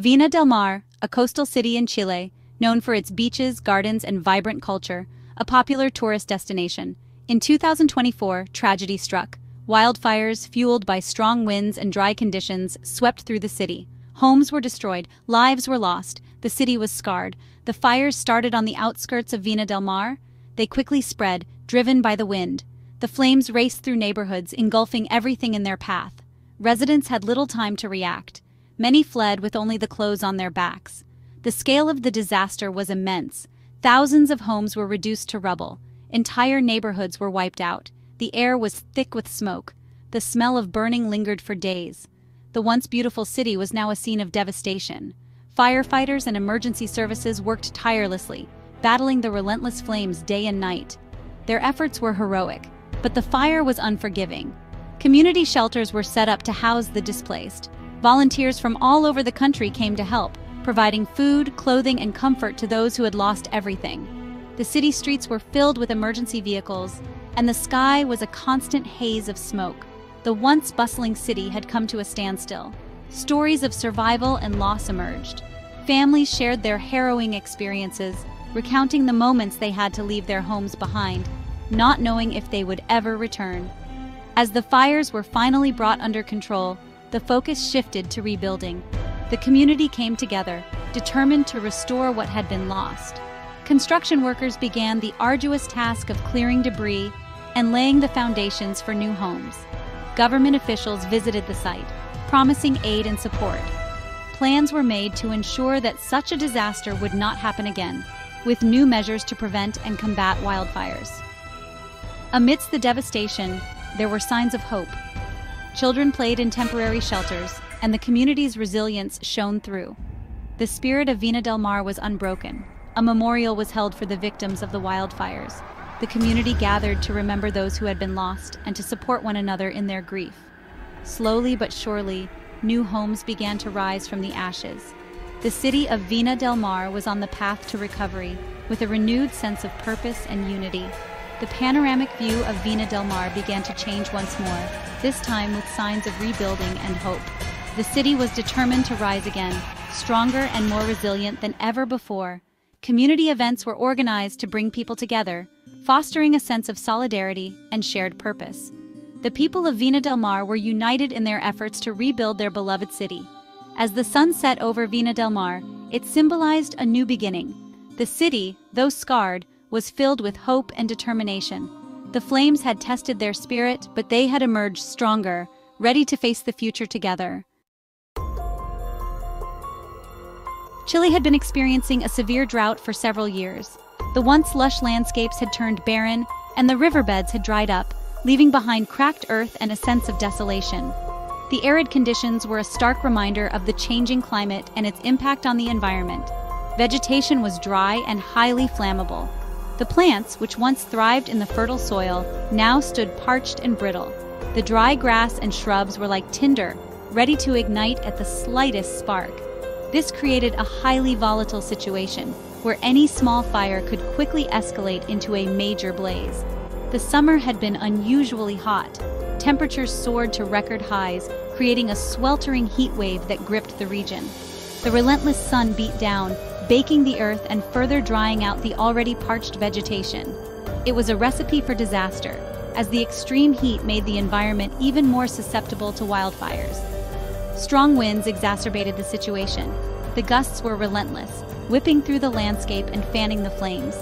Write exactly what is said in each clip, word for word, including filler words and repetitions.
Viña del Mar, a coastal city in Chile, known for its beaches, gardens, and vibrant culture, a popular tourist destination. In two thousand twenty-four, tragedy struck. Wildfires, fueled by strong winds and dry conditions, swept through the city. Homes were destroyed, lives were lost, the city was scarred. The fires started on the outskirts of Viña del Mar. They quickly spread, driven by the wind. The flames raced through neighborhoods, engulfing everything in their path. Residents had little time to react. Many fled with only the clothes on their backs. The scale of the disaster was immense. Thousands of homes were reduced to rubble. Entire neighborhoods were wiped out. The air was thick with smoke. The smell of burning lingered for days. The once beautiful city was now a scene of devastation. Firefighters and emergency services worked tirelessly, battling the relentless flames day and night. Their efforts were heroic, but the fire was unforgiving. Community shelters were set up to house the displaced. Volunteers from all over the country came to help, providing food, clothing, and comfort to those who had lost everything. The city streets were filled with emergency vehicles, and the sky was a constant haze of smoke. The once bustling city had come to a standstill. Stories of survival and loss emerged. Families shared their harrowing experiences, recounting the moments they had to leave their homes behind, not knowing if they would ever return. As the fires were finally brought under control, the focus shifted to rebuilding. The community came together, determined to restore what had been lost. Construction workers began the arduous task of clearing debris and laying the foundations for new homes. Government officials visited the site, promising aid and support. Plans were made to ensure that such a disaster would not happen again, with new measures to prevent and combat wildfires. Amidst the devastation, there were signs of hope. Children played in temporary shelters, and the community's resilience shone through. The spirit of Viña del Mar was unbroken. A memorial was held for the victims of the wildfires. The community gathered to remember those who had been lost and to support one another in their grief. Slowly but surely, new homes began to rise from the ashes. The city of Viña del Mar was on the path to recovery, with a renewed sense of purpose and unity. The panoramic view of Viña del Mar began to change once more, this time with signs of rebuilding and hope. The city was determined to rise again, stronger and more resilient than ever before. Community events were organized to bring people together, fostering a sense of solidarity and shared purpose. The people of Viña del Mar were united in their efforts to rebuild their beloved city. As the sun set over Viña del Mar, it symbolized a new beginning. The city, though scarred, was filled with hope and determination. The flames had tested their spirit, but they had emerged stronger, ready to face the future together. Chile had been experiencing a severe drought for several years. The once lush landscapes had turned barren, and the riverbeds had dried up, leaving behind cracked earth and a sense of desolation. The arid conditions were a stark reminder of the changing climate and its impact on the environment. Vegetation was dry and highly flammable. The plants, which once thrived in the fertile soil, now stood parched and brittle. The dry grass and shrubs were like tinder, ready to ignite at the slightest spark. This created a highly volatile situation, where any small fire could quickly escalate into a major blaze. The summer had been unusually hot. Temperatures soared to record highs, creating a sweltering heat wave that gripped the region. The relentless sun beat down, baking the earth and further drying out the already parched vegetation. It was a recipe for disaster, as the extreme heat made the environment even more susceptible to wildfires. Strong winds exacerbated the situation. The gusts were relentless, whipping through the landscape and fanning the flames.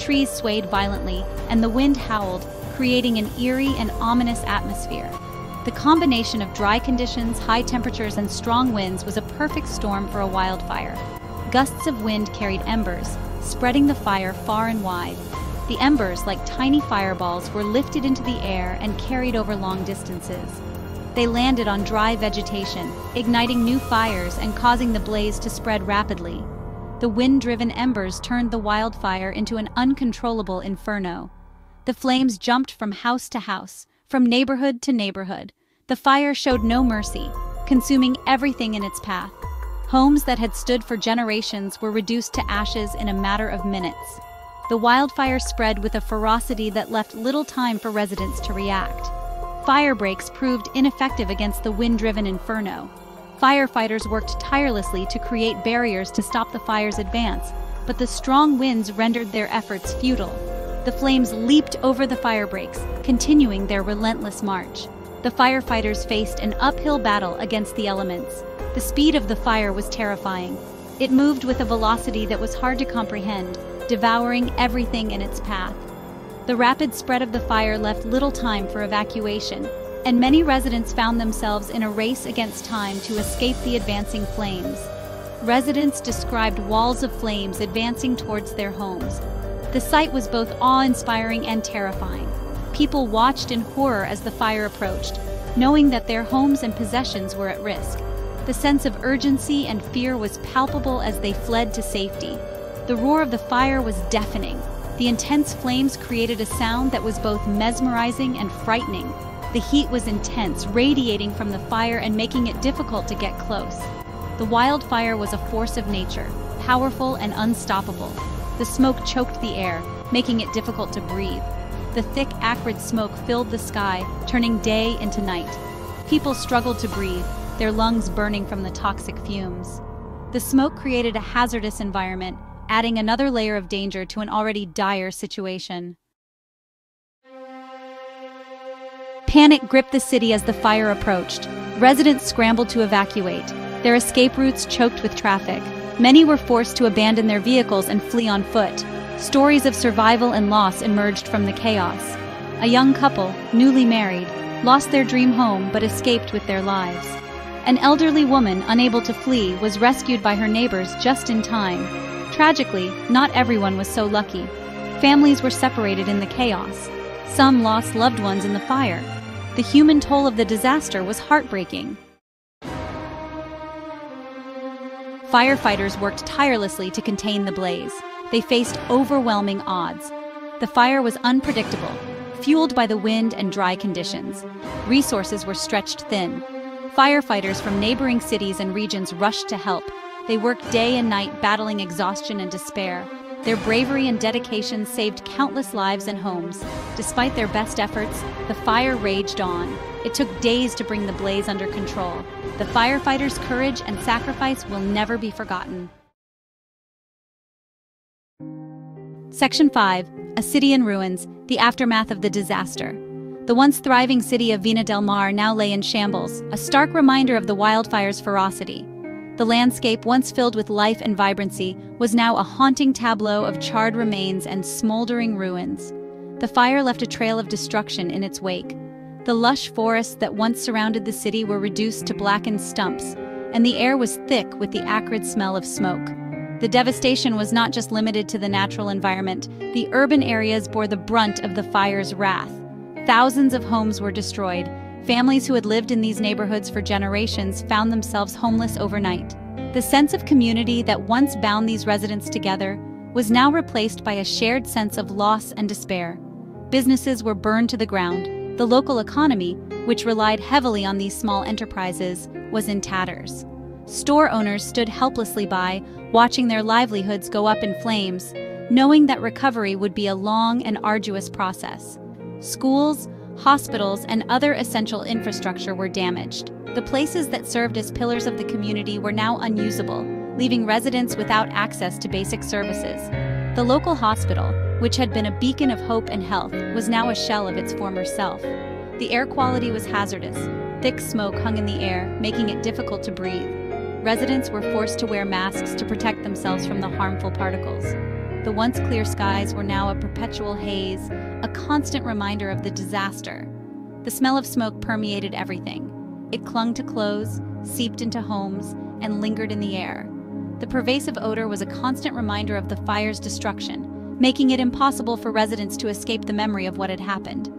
Trees swayed violently, and the wind howled, creating an eerie and ominous atmosphere. The combination of dry conditions, high temperatures, and strong winds was a perfect storm for a wildfire. Gusts of wind carried embers, spreading the fire far and wide. The embers, like tiny fireballs, were lifted into the air and carried over long distances. They landed on dry vegetation, igniting new fires and causing the blaze to spread rapidly. The wind-driven embers turned the wildfire into an uncontrollable inferno. The flames jumped from house to house, from neighborhood to neighborhood. The fire showed no mercy, consuming everything in its path. Homes that had stood for generations were reduced to ashes in a matter of minutes. The wildfire spread with a ferocity that left little time for residents to react. Fire breaks proved ineffective against the wind-driven inferno. Firefighters worked tirelessly to create barriers to stop the fire's advance, but the strong winds rendered their efforts futile. The flames leaped over the firebreaks, continuing their relentless march. The firefighters faced an uphill battle against the elements. The speed of the fire was terrifying. It moved with a velocity that was hard to comprehend, devouring everything in its path. The rapid spread of the fire left little time for evacuation, and many residents found themselves in a race against time to escape the advancing flames. Residents described walls of flames advancing towards their homes. The sight was both awe-inspiring and terrifying. People watched in horror as the fire approached, knowing that their homes and possessions were at risk. The sense of urgency and fear was palpable as they fled to safety. The roar of the fire was deafening. The intense flames created a sound that was both mesmerizing and frightening. The heat was intense, radiating from the fire and making it difficult to get close. The wildfire was a force of nature, powerful and unstoppable. The smoke choked the air, making it difficult to breathe. The thick, acrid smoke filled the sky, turning day into night. People struggled to breathe, their lungs burning from the toxic fumes. The smoke created a hazardous environment, adding another layer of danger to an already dire situation. Panic gripped the city as the fire approached. Residents scrambled to evacuate, their escape routes choked with traffic. Many were forced to abandon their vehicles and flee on foot. Stories of survival and loss emerged from the chaos. A young couple, newly married, lost their dream home but escaped with their lives. An elderly woman, unable to flee, was rescued by her neighbors just in time. Tragically, not everyone was so lucky. Families were separated in the chaos. Some lost loved ones in the fire. The human toll of the disaster was heartbreaking. Firefighters worked tirelessly to contain the blaze. They faced overwhelming odds. The fire was unpredictable, fueled by the wind and dry conditions. Resources were stretched thin. Firefighters from neighboring cities and regions rushed to help. They worked day and night, battling exhaustion and despair. Their bravery and dedication saved countless lives and homes. Despite their best efforts, the fire raged on. It took days to bring the blaze under control. The firefighters' courage and sacrifice will never be forgotten. Section five. A City in Ruins, the Aftermath of the Disaster. The once thriving city of Viña del Mar now lay in shambles, a stark reminder of the wildfire's ferocity. The landscape, once filled with life and vibrancy, was now a haunting tableau of charred remains and smoldering ruins. The fire left a trail of destruction in its wake. The lush forests that once surrounded the city were reduced to blackened stumps, and the air was thick with the acrid smell of smoke. The devastation was not just limited to the natural environment. The urban areas bore the brunt of the fire's wrath. Thousands of homes were destroyed. Families who had lived in these neighborhoods for generations found themselves homeless overnight. The sense of community that once bound these residents together was now replaced by a shared sense of loss and despair. Businesses were burned to the ground. The local economy, which relied heavily on these small enterprises, was in tatters. Store owners stood helplessly by, watching their livelihoods go up in flames, knowing that recovery would be a long and arduous process. Schools, hospitals, and other essential infrastructure were damaged. The places that served as pillars of the community were now unusable, leaving residents without access to basic services. The local hospital, which had been a beacon of hope and health, was now a shell of its former self. The air quality was hazardous. Thick smoke hung in the air, making it difficult to breathe. Residents were forced to wear masks to protect themselves from the harmful particles. The once clear skies were now a perpetual haze, a constant reminder of the disaster. The smell of smoke permeated everything. It clung to clothes, seeped into homes, and lingered in the air. The pervasive odor was a constant reminder of the fire's destruction, making it impossible for residents to escape the memory of what had happened.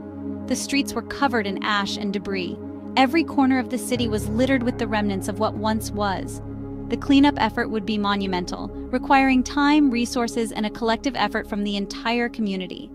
The streets were covered in ash and debris. Every corner of the city was littered with the remnants of what once was. The cleanup effort would be monumental, requiring time, resources, and a collective effort from the entire community.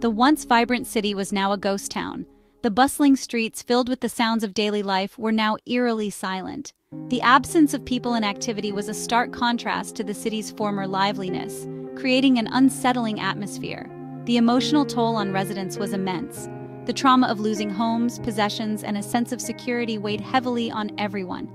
The once vibrant city was now a ghost town. The bustling streets, filled with the sounds of daily life, were now eerily silent. The absence of people and activity was a stark contrast to the city's former liveliness, creating an unsettling atmosphere. The emotional toll on residents was immense. The trauma of losing homes, possessions, and a sense of security weighed heavily on everyone.